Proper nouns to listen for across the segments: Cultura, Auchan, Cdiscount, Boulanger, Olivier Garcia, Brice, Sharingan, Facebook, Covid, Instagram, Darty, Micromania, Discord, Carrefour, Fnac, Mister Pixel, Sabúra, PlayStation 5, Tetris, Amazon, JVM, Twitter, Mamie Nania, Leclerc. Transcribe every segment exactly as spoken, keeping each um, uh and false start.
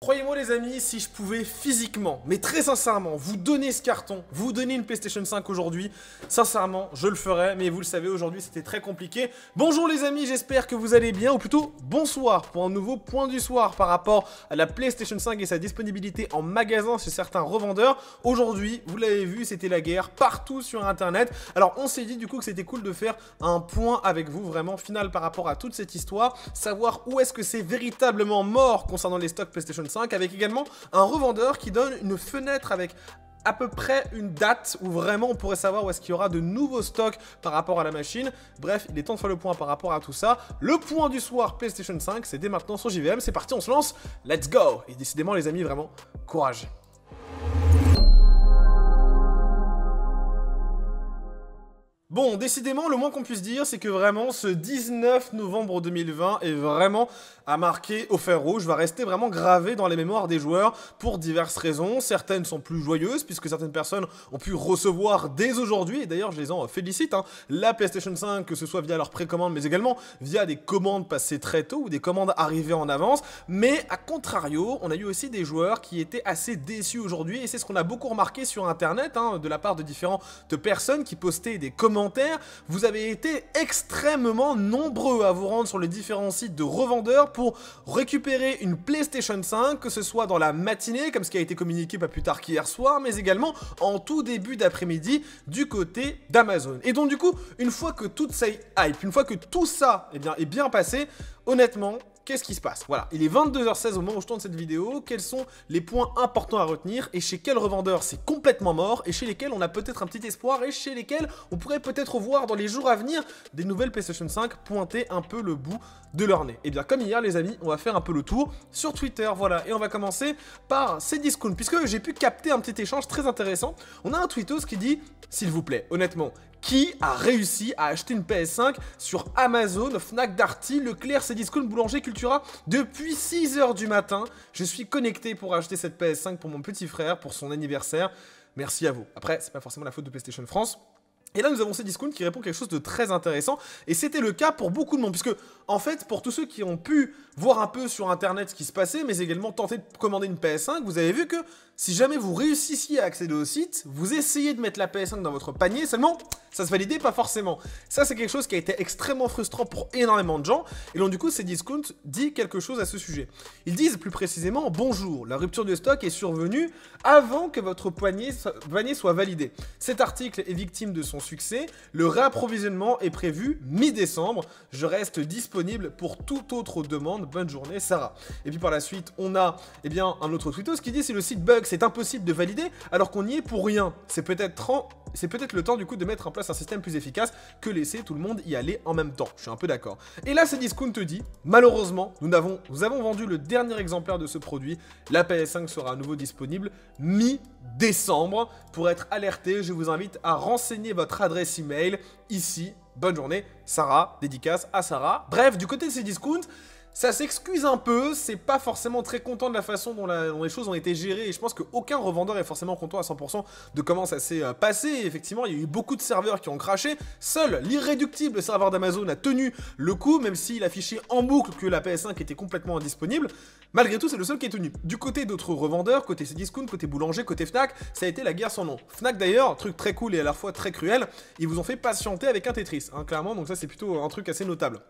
Croyez-moi les amis, si je pouvais physiquement, mais très sincèrement, vous donner ce carton, vous donner une PlayStation cinq aujourd'hui, sincèrement, je le ferais, mais vous le savez, aujourd'hui, c'était très compliqué. Bonjour les amis, j'espère que vous allez bien, ou plutôt, bonsoir, pour un nouveau point du soir par rapport à la PlayStation cinq et sa disponibilité en magasin chez certains revendeurs. Aujourd'hui, vous l'avez vu, c'était la guerre partout sur Internet. Alors, on s'est dit du coup que c'était cool de faire un point avec vous, vraiment final par rapport à toute cette histoire, savoir où est-ce que c'est véritablement mort concernant les stocks PlayStation cinq, avec également un revendeur qui donne une fenêtre avec à peu près une date où vraiment on pourrait savoir où est-ce qu'il y aura de nouveaux stocks par rapport à la machine. Bref, il est temps de faire le point par rapport à tout ça. Le point du soir PlayStation cinq, c'est dès maintenant sur J V M. C'est parti, on se lance, let's go. Et décidément les amis, vraiment, courage. Bon, décidément, le moins qu'on puisse dire, c'est que vraiment, ce dix-neuf novembre deux mille vingt est vraiment à marquer au fer rouge, va rester vraiment gravé dans les mémoires des joueurs pour diverses raisons. Certaines sont plus joyeuses, puisque certaines personnes ont pu recevoir dès aujourd'hui, et d'ailleurs, je les en félicite, hein, la PlayStation cinq, que ce soit via leur précommande, mais également via des commandes passées très tôt, ou des commandes arrivées en avance. Mais, à contrario, on a eu aussi des joueurs qui étaient assez déçus aujourd'hui, et c'est ce qu'on a beaucoup remarqué sur Internet, hein, de la part de différentes personnes qui postaient des commandes. Vous avez été extrêmement nombreux à vous rendre sur les différents sites de revendeurs pour récupérer une PlayStation cinq, que ce soit dans la matinée, comme ce qui a été communiqué pas plus tard qu'hier soir, mais également en tout début d'après-midi du côté d'Amazon. Et donc du coup, une fois que toute cette hype, une fois que tout ça eh bien, est bien passé, honnêtement, qu'est-ce qui se passe? Voilà, il est vingt-deux heures seize au moment où je tourne cette vidéo. Quels sont les points importants à retenir et chez quels revendeurs c'est complètement mort et chez lesquels on a peut-être un petit espoir et chez lesquels on pourrait peut-être voir dans les jours à venir des nouvelles PlayStation cinq pointer un peu le bout de leur nez? Et bien comme hier les amis, on va faire un peu le tour sur Twitter, voilà, et on va commencer par Cdiscount puisque j'ai pu capter un petit échange très intéressant. On a un tweetos qui dit « S'il vous plaît, honnêtement, qui a réussi à acheter une P S cinq sur Amazon, Fnac, Darty, Leclerc, Cdiscount, Boulanger, Cultura depuis six heures du matin. Je suis connecté pour acheter cette P S cinq pour mon petit frère, pour son anniversaire. Merci à vous. » Après, c'est pas forcément la faute de PlayStation France. Et là, nous avons Cdiscount qui répond quelque chose de très intéressant. Et c'était le cas pour beaucoup de monde. Puisque, en fait, pour tous ceux qui ont pu voir un peu sur Internet ce qui se passait, mais également tenter de commander une P S cinq, vous avez vu que si jamais vous réussissiez à accéder au site, vous essayez de mettre la P S cinq dans votre panier. Seulement, ça se validait pas forcément. Ça, c'est quelque chose qui a été extrêmement frustrant pour énormément de gens. Et donc, du coup, Cdiscount dit quelque chose à ce sujet. Ils disent plus précisément « Bonjour, la rupture de stock est survenue avant que votre panier soit validé. Cet article est victime de son succès, le réapprovisionnement est prévu mi-décembre, je reste disponible pour toute autre demande, bonne journée Sarah. » Et puis par la suite, on a eh bien, un autre tweetos qui dit « Si le site bug, c'est impossible de valider alors qu'on y est pour rien, c'est peut-être en... c'est peut-être le temps du coup de mettre en place un système plus efficace que laisser tout le monde y aller en même temps. » Je suis un peu d'accord. Et là, Cdiscount te dit « Malheureusement, nous avons, nous avons vendu le dernier exemplaire de ce produit, la P S cinq sera à nouveau disponible mi-décembre. Pour être alerté, je vous invite à renseigner votre adresse email ici. Bonne journée, Sarah. Dédicace à Sarah. » Bref, du côté de Cdiscount, ça s'excuse un peu, c'est pas forcément très content de la façon dont, la, dont les choses ont été gérées, et je pense qu'aucun revendeur est forcément content à cent pour cent de comment ça s'est euh, passé. Et effectivement, il y a eu beaucoup de serveurs qui ont craché. Seul l'irréductible serveur d'Amazon a tenu le coup, même s'il affichait en boucle que la P S cinq était complètement indisponible. Malgré tout, c'est le seul qui est tenu. Du côté d'autres revendeurs, côté Cdiscount, côté Boulanger, côté Fnac, ça a été la guerre sans nom. Fnac d'ailleurs, truc très cool et à la fois très cruel, ils vous ont fait patienter avec un Tetris, hein, clairement, donc ça c'est plutôt un truc assez notable.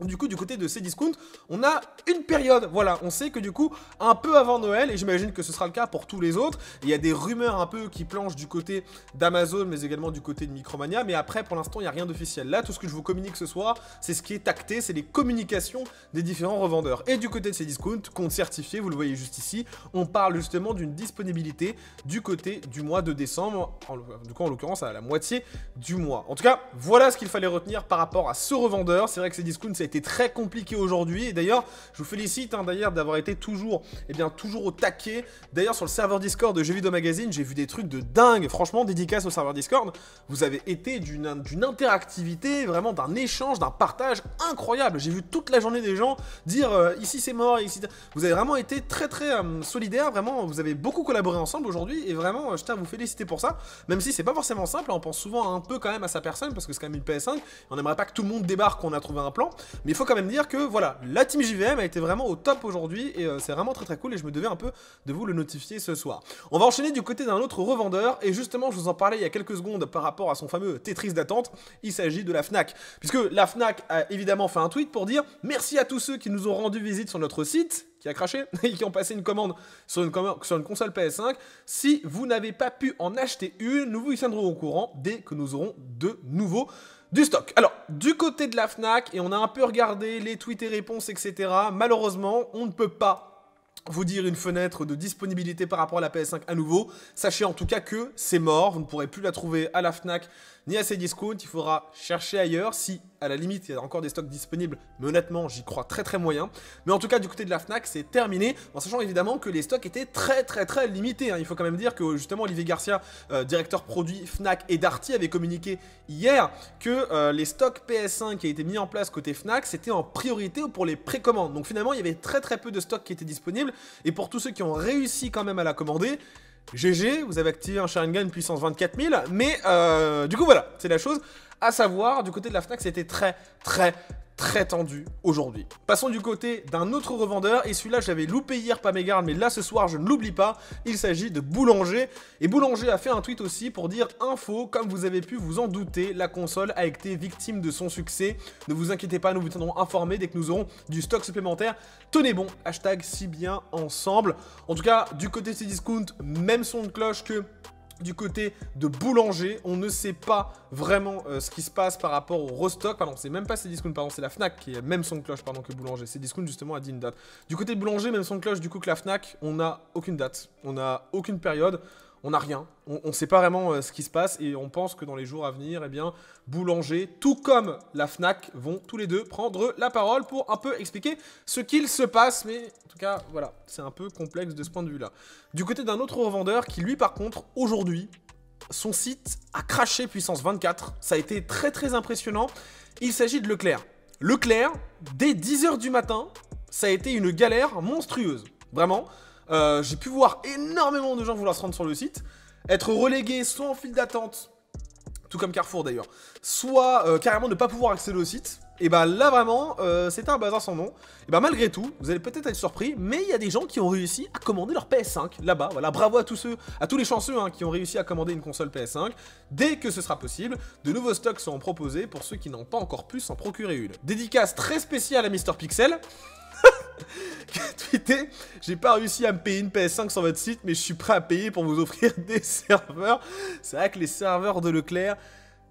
Du coup, du côté de Cdiscount, on a une période, voilà, on sait que du coup, un peu avant Noël, et j'imagine que ce sera le cas pour tous les autres, il y a des rumeurs un peu qui planchent du côté d'Amazon, mais également du côté de Micromania, mais après, pour l'instant, il n'y a rien d'officiel. Là, tout ce que je vous communique ce soir, c'est ce qui est acté, c'est les communications des différents revendeurs. Et du côté de Cdiscount, compte certifié, vous le voyez juste ici, on parle justement d'une disponibilité du côté du mois de décembre, en, du coup, en l'occurrence, à la moitié du mois. En tout cas, voilà ce qu'il fallait retenir par rapport à ce revendeur. C'est vrai que Cdiscount, c'est très compliqué aujourd'hui, et d'ailleurs je vous félicite hein, d'ailleurs d'avoir été toujours et eh bien toujours au taquet. D'ailleurs sur le serveur Discord de Jeux Vidéo Magazine, j'ai vu des trucs de dingue, franchement. Dédicace au serveur Discord, vous avez été d'une d'une interactivité, vraiment d'un échange, d'un partage incroyable. J'ai vu toute la journée des gens dire euh, ici c'est mort, ici vous avez vraiment été très très euh, solidaires, vraiment vous avez beaucoup collaboré ensemble aujourd'hui, et vraiment euh, je tiens à vous féliciter pour ça, même si c'est pas forcément simple. On pense souvent un peu quand même à sa personne parce que c'est quand même une P S cinq, on n'aimerait pas que tout le monde débarque, qu'on a trouvé un plan. Mais il faut quand même dire que voilà, la team J V M a été vraiment au top aujourd'hui et euh, c'est vraiment très très cool et je me devais un peu de vous le notifier ce soir. On va enchaîner du côté d'un autre revendeur et justement je vous en parlais il y a quelques secondes par rapport à son fameux Tetris d'attente. Il s'agit de la Fnac, puisque la Fnac a évidemment fait un tweet pour dire merci à tous ceux qui nous ont rendu visite sur notre site qui a craché et qui ont passé une commande sur une, com sur une console P S cinq. Si vous n'avez pas pu en acheter une, nous vous y tiendrons au courant dès que nous aurons de nouveaux du stock. Alors, du côté de la Fnac, et on a un peu regardé les tweets et réponses, et cetera. Malheureusement, on ne peut pas vous dire une fenêtre de disponibilité par rapport à la P S cinq à nouveau. Sachez en tout cas que c'est mort, vous ne pourrez plus la trouver à la Fnac ni à Cdiscount, il faudra chercher ailleurs si à la limite il y a encore des stocks disponibles, mais honnêtement j'y crois très très moyen. Mais en tout cas du côté de la Fnac c'est terminé, en sachant évidemment que les stocks étaient très très très limités, hein. Il faut quand même dire que justement Olivier Garcia, euh, directeur produit Fnac et Darty, avait communiqué hier que euh, les stocks P S cinq qui a été mis en place côté Fnac c'était en priorité pour les précommandes, donc finalement il y avait très très peu de stocks qui étaient disponibles et pour tous ceux qui ont réussi quand même à la commander, G G, vous avez activé un Sharingan puissance vingt-quatre mille, mais euh, du coup voilà, c'est la chose à savoir, du côté de la Fnac c'était très très très tendu aujourd'hui. Passons du côté d'un autre revendeur, et celui-là j'avais loupé hier, pas mégarde, mais là ce soir je ne l'oublie pas, il s'agit de Boulanger, et Boulanger a fait un tweet aussi pour dire « Info, comme vous avez pu vous en douter, la console a été victime de son succès, ne vous inquiétez pas, nous vous tiendrons informés dès que nous aurons du stock supplémentaire, tenez bon, hashtag si bien ensemble ». En tout cas, du côté de ces discounts, même son de cloche que du côté de Boulanger, on ne sait pas vraiment euh, ce qui se passe par rapport au restock. Pardon, c'est même pas Cdiscount, pardon, c'est la Fnac qui a même son de cloche pardon, que Boulanger. Cdiscount justement a dit une date. Du côté de Boulanger, même son de cloche du coup que la Fnac, on n'a aucune date, on n'a aucune période, on n'a rien. On ne sait pas vraiment euh, ce qui se passe et on pense que dans les jours à venir, eh bien, Boulanger, tout comme la Fnac, vont tous les deux prendre la parole pour un peu expliquer ce qu'il se passe. Mais en tout cas, voilà, c'est un peu complexe de ce point de vue-là. Du côté d'un autre revendeur qui, lui, par contre, aujourd'hui, son site a craché puissance vingt-quatre. Ça a été très, très impressionnant. Il s'agit de Leclerc. Leclerc, dès dix heures du matin, ça a été une galère monstrueuse. Vraiment. Euh, j'ai pu voir énormément de gens vouloir se rendre sur le site, être relégués soit en file d'attente, tout comme Carrefour d'ailleurs, soit euh, carrément ne pas pouvoir accéder au site. Et bah là vraiment, euh, c'était un bazar sans nom. Et bah malgré tout, vous allez peut-être être surpris, mais il y a des gens qui ont réussi à commander leur P S cinq là-bas. Voilà, bravo à tous ceux, à tous les chanceux hein, qui ont réussi à commander une console P S cinq. Dès que ce sera possible, de nouveaux stocks seront proposés pour ceux qui n'ont pas encore pu s'en procurer une. Dédicace très spéciale à Mister Pixel. Tweeté, j'ai pas réussi à me payer une P S cinq sur votre site, mais je suis prêt à payer pour vous offrir des serveurs. C'est vrai que les serveurs de Leclerc,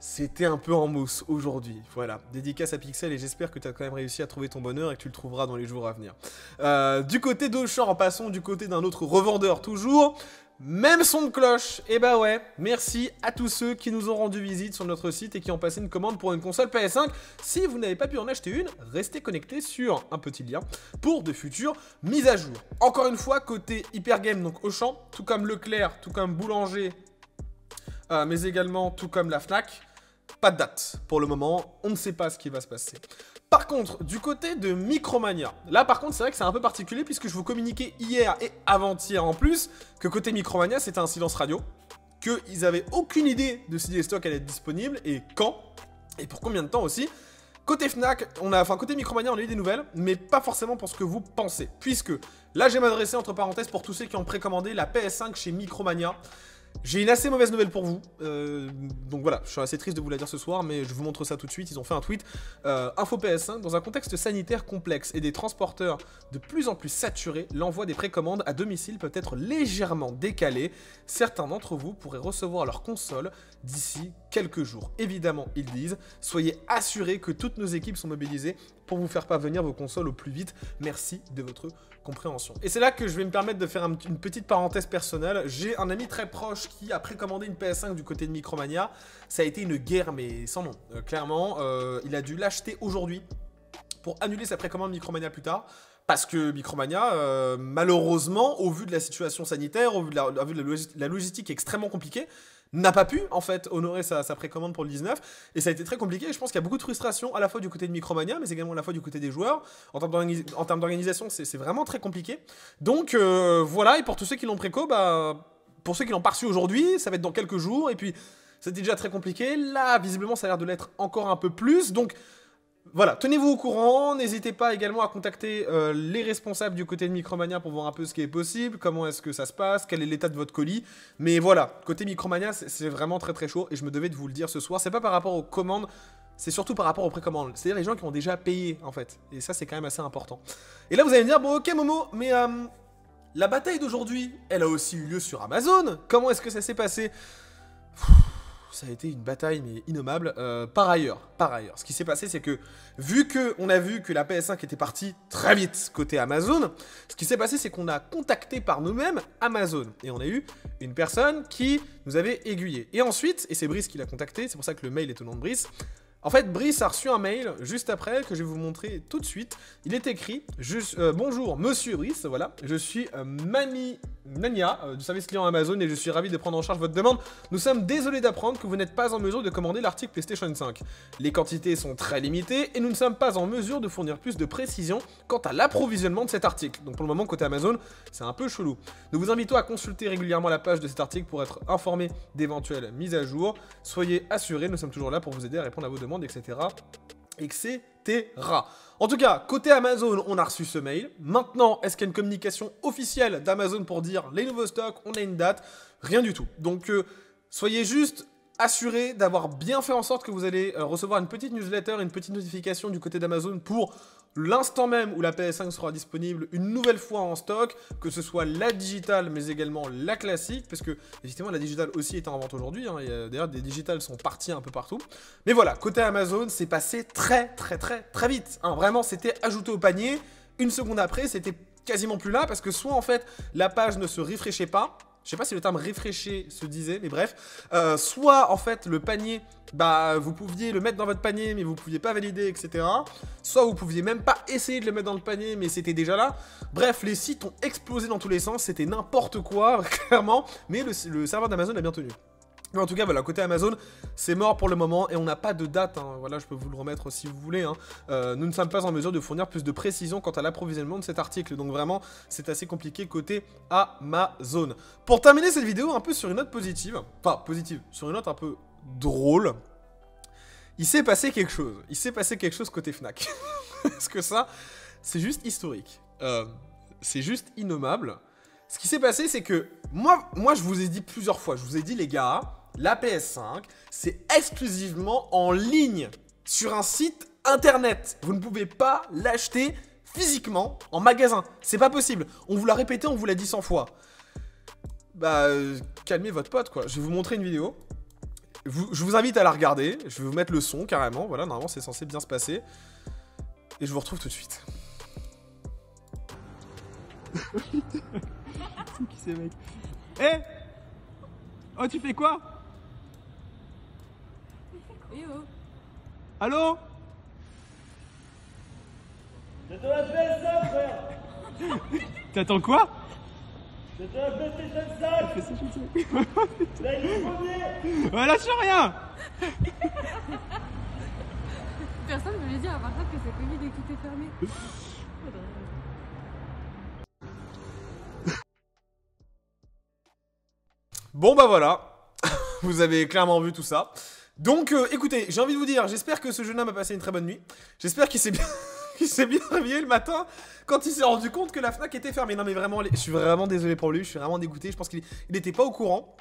c'était un peu en mousse aujourd'hui. Voilà, dédicace à Pixel et j'espère que tu as quand même réussi à trouver ton bonheur et que tu le trouveras dans les jours à venir. Euh, du côté d'Auchan, en passant du côté d'un autre revendeur toujours. Même son de cloche, et bah ouais, merci à tous ceux qui nous ont rendu visite sur notre site et qui ont passé une commande pour une console P S cinq. Si vous n'avez pas pu en acheter une, restez connectés sur un petit lien pour de futures mises à jour. Encore une fois, côté Hypergame, donc Auchan, tout comme Leclerc, tout comme Boulanger, euh, mais également tout comme la Fnac, pas de date pour le moment, on ne sait pas ce qui va se passer. Par contre, du côté de Micromania, là par contre c'est vrai que c'est un peu particulier puisque je vous communiquais hier et avant-hier en plus que côté Micromania c'était un silence radio, qu'ils n'avaient aucune idée de si les stocks allaient être disponibles et quand, et pour combien de temps aussi. Côté Fnac, on a, enfin côté Micromania on a eu des nouvelles, mais pas forcément pour ce que vous pensez, puisque là je vais m'adresser entre parenthèses pour tous ceux qui ont précommandé la P S cinq chez Micromania. J'ai une assez mauvaise nouvelle pour vous, euh, donc voilà, je suis assez triste de vous la dire ce soir, mais je vous montre ça tout de suite, ils ont fait un tweet. Euh, Info P S cinq, dans un contexte sanitaire complexe et des transporteurs de plus en plus saturés, l'envoi des précommandes à domicile peut être légèrement décalé. Certains d'entre vous pourraient recevoir leur console d'ici quelques jours. Évidemment, ils disent, soyez assurés que toutes nos équipes sont mobilisées pour vous faire parvenir vos consoles au plus vite. Merci de votre compréhension. Et c'est là que je vais me permettre de faire un, une petite parenthèse personnelle. J'ai un ami très proche qui a précommandé une P S cinq du côté de Micromania. Ça a été une guerre, mais sans nom. Euh, clairement, euh, il a dû l'acheter aujourd'hui pour annuler sa précommande Micromania plus tard. Parce que Micromania, euh, malheureusement, au vu de la situation sanitaire, au vu de la, au vu de la, logist- la logistique extrêmement compliquée, n'a pas pu, en fait, honorer sa, sa précommande pour le dix-neuf, et ça a été très compliqué, et je pense qu'il y a beaucoup de frustration, à la fois du côté de Micromania, mais également à la fois du côté des joueurs, en termes d'organisation, c'est vraiment très compliqué, donc euh, voilà, et pour tous ceux qui l'ont préco, bah, pour ceux qui l'ont pas reçu aujourd'hui, ça va être dans quelques jours, et puis c'était déjà très compliqué, là, visiblement, ça a l'air de l'être encore un peu plus, donc Voilà, tenez-vous au courant, n'hésitez pas également à contacter euh, les responsables du côté de Micromania pour voir un peu ce qui est possible, comment est-ce que ça se passe, quel est l'état de votre colis. Mais voilà, côté Micromania, c'est vraiment très très chaud et je me devais de vous le dire ce soir. C'est pas par rapport aux commandes, c'est surtout par rapport aux précommandes. C'est-à-dire les gens qui ont déjà payé en fait, et ça c'est quand même assez important. Et là vous allez me dire, bon ok Momo, mais... Euh, la bataille d'aujourd'hui, elle a aussi eu lieu sur Amazon. Comment est-ce que ça s'est passé? Ça a été une bataille mais innommable. Euh, par ailleurs, par ailleurs, ce qui s'est passé, c'est que vu que on a vu que la P S cinq était partie très vite côté Amazon, ce qui s'est passé, c'est qu'on a contacté par nous-mêmes Amazon et on a eu une personne qui nous avait aiguillé. Et ensuite, et c'est Brice qui l'a contacté, c'est pour ça que le mail est au nom de Brice. En fait, Brice a reçu un mail juste après que je vais vous montrer tout de suite. Il est écrit « euh, Bonjour, monsieur Brice, voilà, je suis euh, Mamie Nania euh, du service client Amazon et je suis ravi de prendre en charge votre demande. Nous sommes désolés d'apprendre que vous n'êtes pas en mesure de commander l'article PlayStation cinq. Les quantités sont très limitées et nous ne sommes pas en mesure de fournir plus de précision quant à l'approvisionnement de cet article. » Donc pour le moment, côté Amazon, c'est un peu chelou. « Nous vous invitons à consulter régulièrement la page de cet article pour être informé d'éventuelles mises à jour. Soyez assurés, nous sommes toujours là pour vous aider à répondre à vos demandes. » etc, et cetera. En tout cas, côté Amazon, on a reçu ce mail. Maintenant, est-ce qu'il y a une communication officielle d'Amazon pour dire les nouveaux stocks, on a une date? Rien du tout. Donc, euh, soyez juste assurés d'avoir bien fait en sorte que vous allez euh, recevoir une petite newsletter, une petite notification du côté d'Amazon pour l'instant même où la P S cinq sera disponible une nouvelle fois en stock, que ce soit la digitale mais également la classique, parce que évidemment la digitale aussi est en vente aujourd'hui, hein, euh, d'ailleurs des digitales sont parties un peu partout. Mais voilà, côté Amazon, c'est passé très très très très vite, hein, vraiment c'était ajouté au panier, une seconde après c'était quasiment plus là, parce que soit en fait la page ne se rafraîchissait pas, je sais pas si le terme rafraîchir se disait, mais bref, euh, soit en fait le panier, bah vous pouviez le mettre dans votre panier, mais vous pouviez pas valider, et cetera. Soit vous pouviez même pas essayer de le mettre dans le panier, mais c'était déjà là. Bref, les sites ont explosé dans tous les sens, c'était n'importe quoi, clairement, mais le, le serveur d'Amazon a bien tenu. Mais en tout cas, voilà, côté Amazon, c'est mort pour le moment et on n'a pas de date, hein. Voilà, je peux vous le remettre si vous voulez, hein. Euh, nous ne sommes pas en mesure de fournir plus de précision quant à l'approvisionnement de cet article. Donc vraiment, c'est assez compliqué côté Amazon. Pour terminer cette vidéo un peu sur une note positive, enfin positive, sur une note un peu drôle, il s'est passé quelque chose. Il s'est passé quelque chose côté Fnac. Parce que ça, c'est juste historique. Euh, c'est juste innommable. Ce qui s'est passé, c'est que moi, moi, je vous ai dit plusieurs fois, je vous ai dit, les gars... La P S cinq, c'est exclusivement en ligne, sur un site internet. Vous ne pouvez pas l'acheter physiquement en magasin. C'est pas possible. On vous l'a répété, on vous l'a dit cent fois. Bah, euh, calmez votre pote, quoi. Je vais vous montrer une vidéo. Vous, je vous invite à la regarder. Je vais vous mettre le son, carrément. Voilà, normalement, c'est censé bien se passer. Et je vous retrouve tout de suite. C'est qui ces mecs ? Eh ! Oh, tu fais quoi ? Allô ? J'attends la P S cinq, frère. T'attends quoi ? J'attends la PlayStation cinq. Là, il est premier. Ouais, lâche rien. Personne ne me l'a dit, à part ça, que c'est Covid et que tout est fermé. Bon bah voilà, vous avez clairement vu tout ça. Donc euh, écoutez, j'ai envie de vous dire, j'espère que ce jeune homme a passé une très bonne nuit. J'espère qu'il s'est bien... qu'il s'est bien réveillé le matin quand il s'est rendu compte que la Fnac était fermée. Non mais vraiment, je suis vraiment désolé pour lui, je suis vraiment dégoûté. Je pense qu'il n'était pas au courant.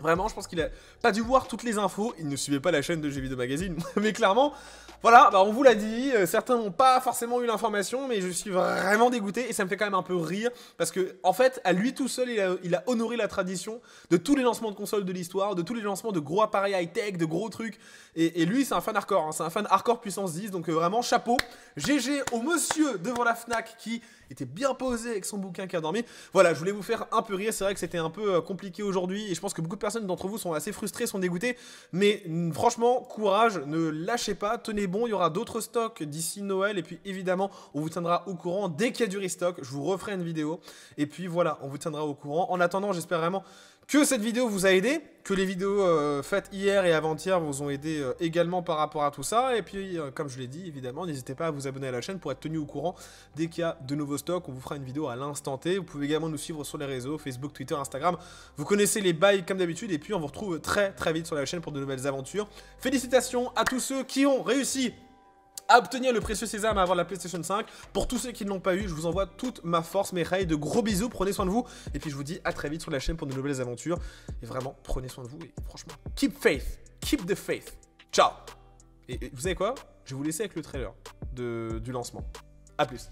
Vraiment, je pense qu'il a pas dû voir toutes les infos. Il ne suivait pas la chaîne de Jeux Vidéo Magazine. Mais clairement, voilà, bah on vous l'a dit. Euh, certains n'ont pas forcément eu l'information, mais je suis vraiment dégoûté. Et ça me fait quand même un peu rire. Parce que, en fait, à lui tout seul, il a, il a honoré la tradition de tous les lancements de consoles de l'histoire, de tous les lancements de gros appareils high-tech, de gros trucs. Et, et lui, c'est un fan hardcore. Hein, c'est un fan hardcore puissance dix. Donc euh, vraiment, chapeau. G G au monsieur devant la Fnac qui était bien posé avec son bouquin qui a dormi. Voilà, je voulais vous faire un peu rire. C'est vrai que c'était un peu euh, compliqué aujourd'hui. Et je pense que beaucoup de personnes d'entre vous sont assez frustrés, sont dégoûtés, mais franchement, courage, ne lâchez pas, tenez bon, il y aura d'autres stocks d'ici Noël, et puis évidemment, on vous tiendra au courant dès qu'il y a du restock, je vous referai une vidéo, et puis voilà, on vous tiendra au courant. En attendant, j'espère vraiment que cette vidéo vous a aidé, que les vidéos euh, faites hier et avant-hier vous ont aidé euh, également par rapport à tout ça, et puis euh, comme je l'ai dit, évidemment, n'hésitez pas à vous abonner à la chaîne pour être tenu au courant dès qu'il y a de nouveaux stocks, on vous fera une vidéo à l'instant T, vous pouvez également nous suivre sur les réseaux, Facebook, Twitter, Instagram, vous connaissez les bails comme d'habitude, et puis on vous retrouve très très vite sur la chaîne pour de nouvelles aventures. Félicitations à tous ceux qui ont réussi obtenir le précieux sésame avant la PlayStation cinq. Pour tous ceux qui ne l'ont pas eu, je vous envoie toute ma force, mes rails, de gros bisous, prenez soin de vous. Et puis je vous dis à très vite sur la chaîne pour de nouvelles aventures. Et vraiment, prenez soin de vous et franchement, keep faith, keep the faith. Ciao. Et, et vous savez quoi? Je vais vous laisser avec le trailer de, du lancement. A plus.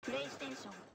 PlayStation.